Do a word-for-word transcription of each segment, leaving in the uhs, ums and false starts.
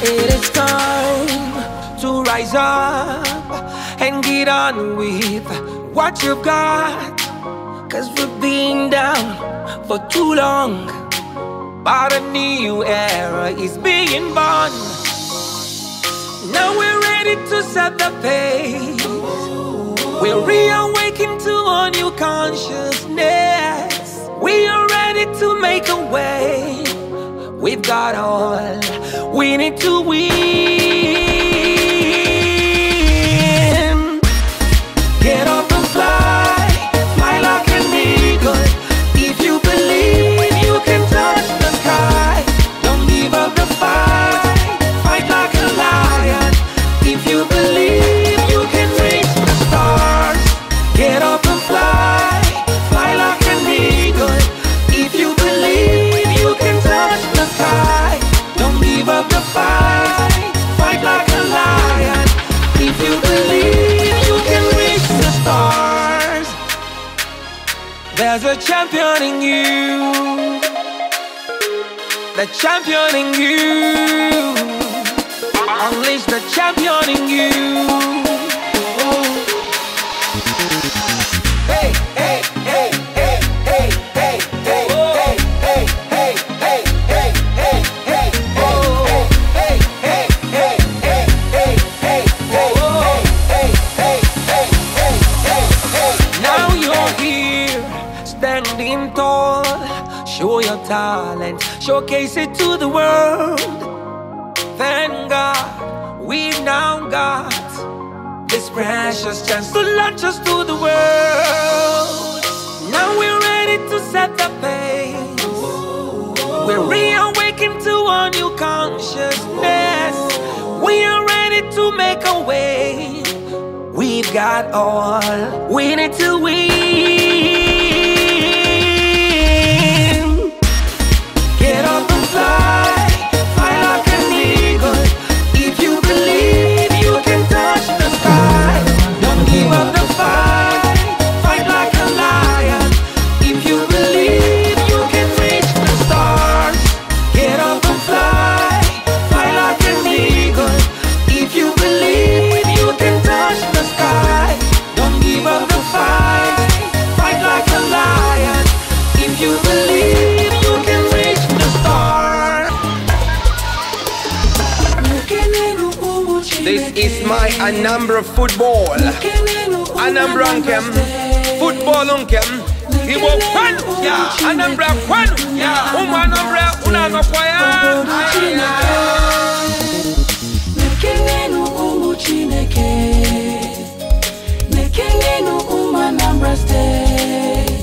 It is time to rise up and get on with what you've got, 'cause we've been down for too long, but a new era is being born. Now we're ready to set the pace. We're reawakening to a new consciousness. We are ready to make a way. We've got all we need to win. Get off and fly, fly like an eagle. If you believe you can touch the sky, don't give up the fight, fight like a lion. If you believe you can reach the stars, get off and fly, fly like an eagle. If you believe you can touch the sky, don't give up the fight, fight like a lion. If you believe you can reach the stars, there's a champion in you, the champion in you. Unleash the champion in you. Hey, hey, hey, hey, hey, hey, hey, hey, hey, hey, hey, hey, hey, hey, hey, hey, hey, hey, hey, hey, hey, hey, hey, hey, hey. Now you're here, standing tall. Show your talent, showcase it to the world. Thank God, we've now got this precious chance to launch us to the world. Now we're ready to set the pace. We're reawakening to a new consciousness. We are ready to make a way. We've got all we need to win. Get up and fly. This is my Anambra football. Anambra unkem, football unkem. Iwo kwan ya, Anambra kwan ya. Umu Anambra unaga kwa ya. Nekengenu umu Chineke, nekengenu umu Anambra State,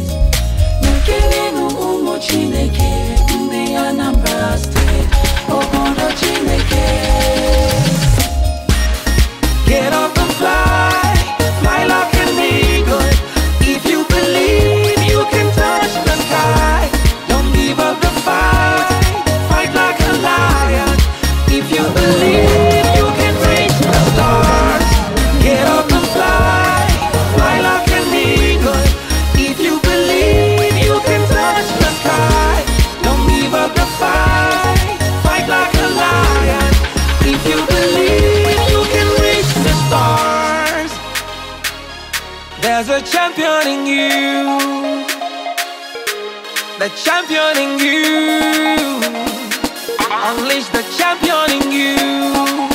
nekengenu umu Chineke, ndi Anambra State, ogondo Chineke. Get up and fly, fly like an eagle. If you believe you can touch the sky, don't give up the fight, fight like a lion. If you believe you can reach the stars, get up and fly, fly like an eagle. If you believe you can touch the sky, don't give up the fight, fight like a lion. If you believe stars, there's a champion in you, the champion in you. Unleash the champion in you.